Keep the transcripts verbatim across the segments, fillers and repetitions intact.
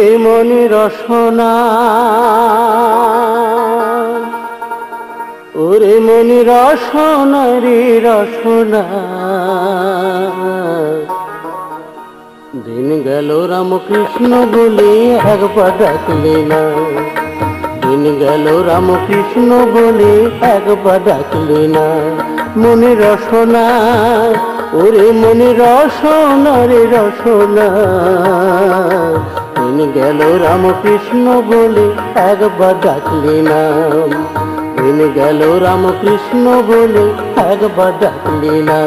ওরে মন রসনা ওরে মন রসনা রে রসনা দিন গেল রামকৃষ্ণ বলে একবার ডাকলে না দিন গেল রামকৃষ্ণ বলে একবার ডাকলে না মনে রসনা ওরে মনে রসনা রে রসনা দিন গেল রামকৃষ্ণ বলে একবার ডাকলে না দিন গেল রামকৃষ্ণ বলে একবার ডাকলে না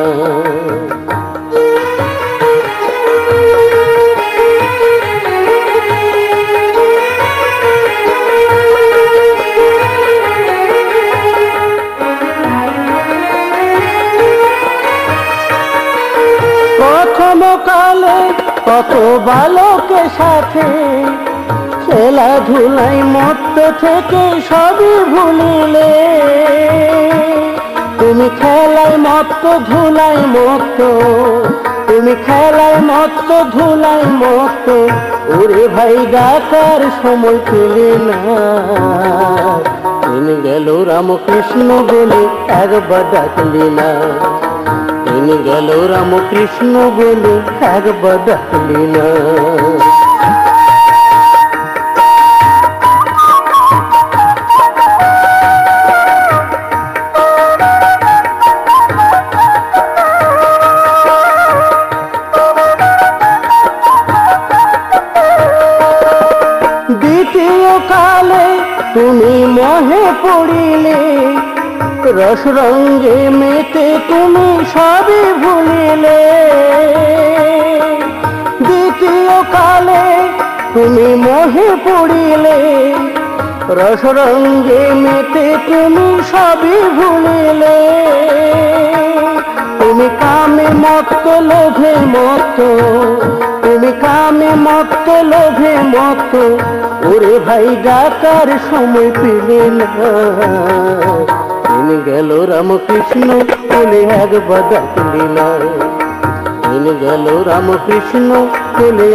কালে কত বালকের সাথে খেলাধুলায় মত্ত থেকে সবই ভুলিলে তুমি খেলায় মত্ত ধুলায় মত্ত তুমি খেলায় মত্ত ধুলায় মত্ত ওরে ভাই ডাকার সময় পেলে না দিন গেল রামকৃষ্ণ বলে একবার ডাকলে না দিন গেল রামকৃষ্ণ বলে একবার ডাকলে না দ্বিতীয় কালে তুমি মহে পড়িলে রস রঙ্গে মেতে তুমি সবই ভুলিলে দ্বিতীয় কালে তুমি মোহে পড়িলে রস রঙ্গে মেতে তুমি সবই ভুলিলে তুমি কামে মত্ত লোভে মত্ত তুমি কামে মত্ত লোভে মত্ত ওরে ভাই ডাকার সময় পেলে না দিন গেল রামকৃষ্ণ বলে একবার ডাকলে না দিন গেল রামকৃষ্ণ বলে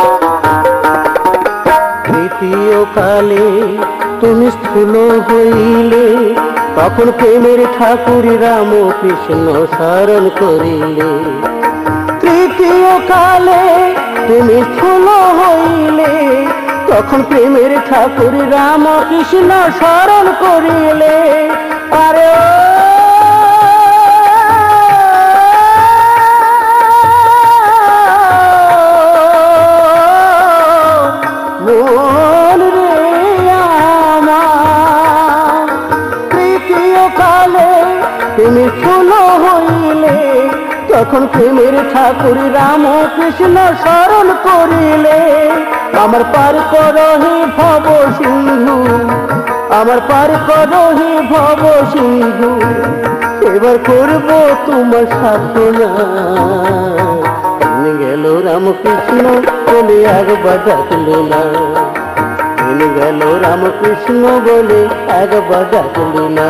একবার ডাকলে না তৃতীয় কালে তুমি স্থূল হইলে তখন প্রেমের ঠাকুর রামকৃষ্ণ স্মরণ করিলে তৃতীয় কালে তুমি স্থূল হইলে তখন প্রেমের ঠাকুর রামকৃষ্ণ স্মরণ করিলে আরে তুমি ফুল হইলে তখন প্রেমের ঠাকুর রামকৃষ্ণ স্মরণ করিলে আমার পার করো হে ভব সিন্ধু আমার পার করো হে ভব সিন্ধু এবার করব তোমার সাধনা গেল রামকৃষ্ণ বলে একবার ডাকলে না গেল রামকৃষ্ণ বলে একবার ডাকলে না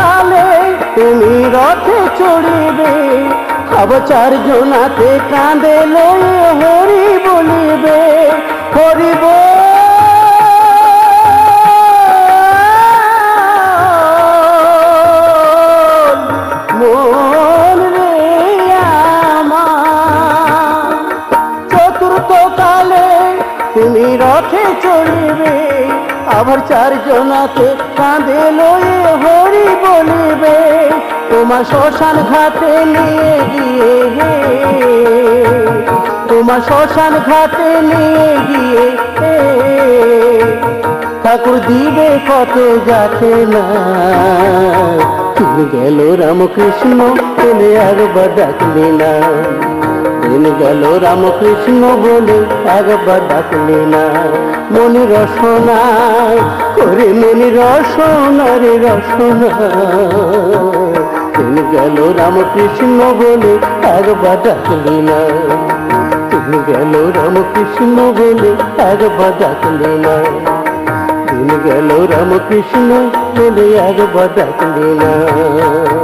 কালে তুমি রথে চড়িবে অবচার জোনাতে কাঁদে লয়ে হরি বলিবে হরি বল মন রে আমার চতুর্থ কালে তুমি রথে চড়িবে আবার চারজনাতে কাঁদে লয়ে হরি বলিবে তোমার শ্মশান ঘাটে নিয়ে গিয়ে তোমার শ্মশান ঘাটে নিয়ে গিয়ে ঠাকুর দিবে কত যাতে না তুমি গেল রামকৃষ্ণ বলে একবার ডাকলে না ভুলে গেল রামকৃষ্ণ বলে একবার ডাকলে না। মন রসনা করে মন রসনা রে রসনা, তুমি গেল রামকৃষ্ণ বলে একবার ডাকলে না। তুমি গেল রামকৃষ্ণ বলে একবার ডাকলে না। তুমি গেল রামকৃষ্ণ বলে একবার ডাকলে না।